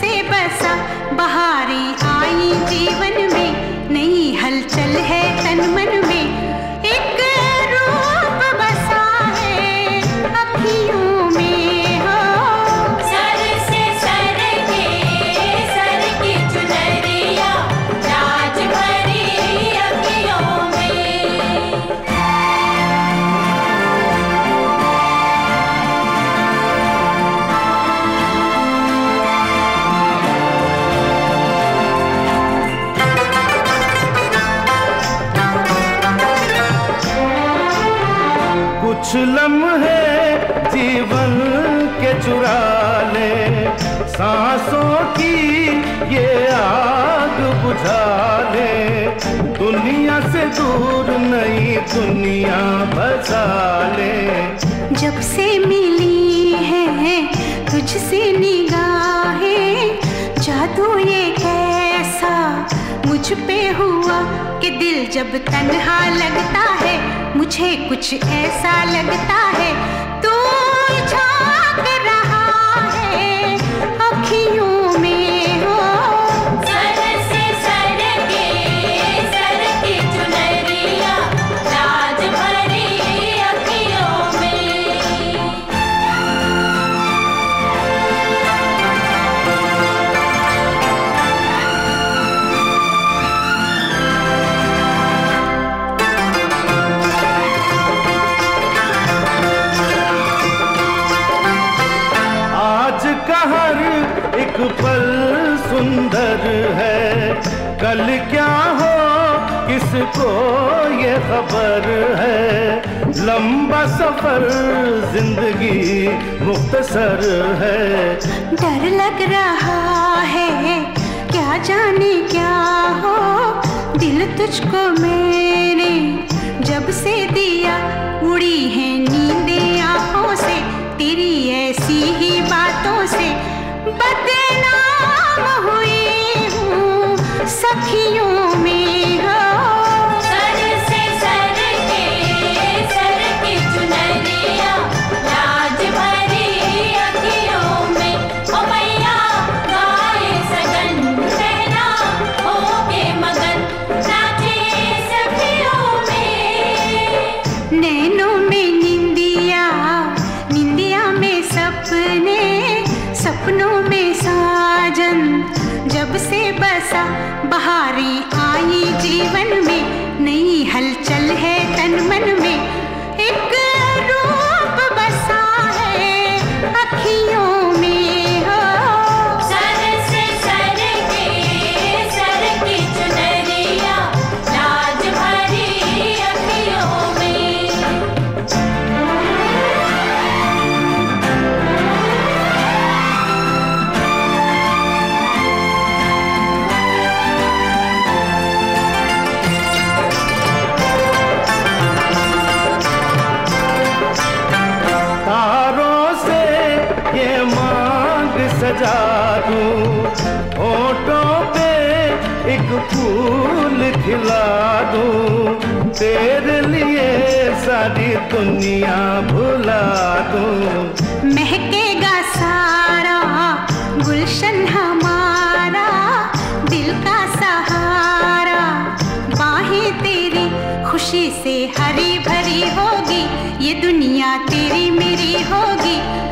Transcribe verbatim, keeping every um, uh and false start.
से बसा बहारें आई जीवन में, नई हलचल है तन मन में, एक रूप बसा है अखियों में। हो सर से सर के सर की चुनरिया राज भरी अखियों में। कुछ लम्हे जीवन के चुरा ले, सांसों की ये आग बुझा ले, दुनिया से दूर नई दुनिया बसा ले। जब से मिली है तुझसे निगाहें, जादू ये कैसा मुझ पे हुआ कि दिल जब तन्हा लगता है, मुझे कुछ ऐसा लगता है तू झांक रहा है अखियों में। हो सर से सर के सर की चुनरिया राज भरी अखियों में। का हर एक पल सुंदर है, कल क्या हो किसको ये खबर है, लंबा सफर जिंदगी मुख्तसर है। डर लग रहा है क्या जाने क्या हो, दिल तुझको मैंने जब से दिया, उड़ी है नींदें आँखों से, तेरी ऐसी ही बातों से बदनाम हुई हूँ सखियों में। हो सर से सर के सर की चुनरिया राज भरी अखियों में। ओ मैया गाए सजन सहना हो के मगन, नाचे सखियों में। नैनों में निंदिया सपने, सपनों में साजन जब से बसा, बहारें आई जीवन में, नई हलचल है तन मन में, एक रूप बसा है अखियों में। जादू होठों पे एक फूल खिला दूं, तेरे लिए सारी दुनिया भुला दूं। महकेगा सारा गुलशन हमारा, दिल का सहारा बाहें तेरी, खुशी से हरी भरी होगी ये दुनिया, तेरी मेरी होगी।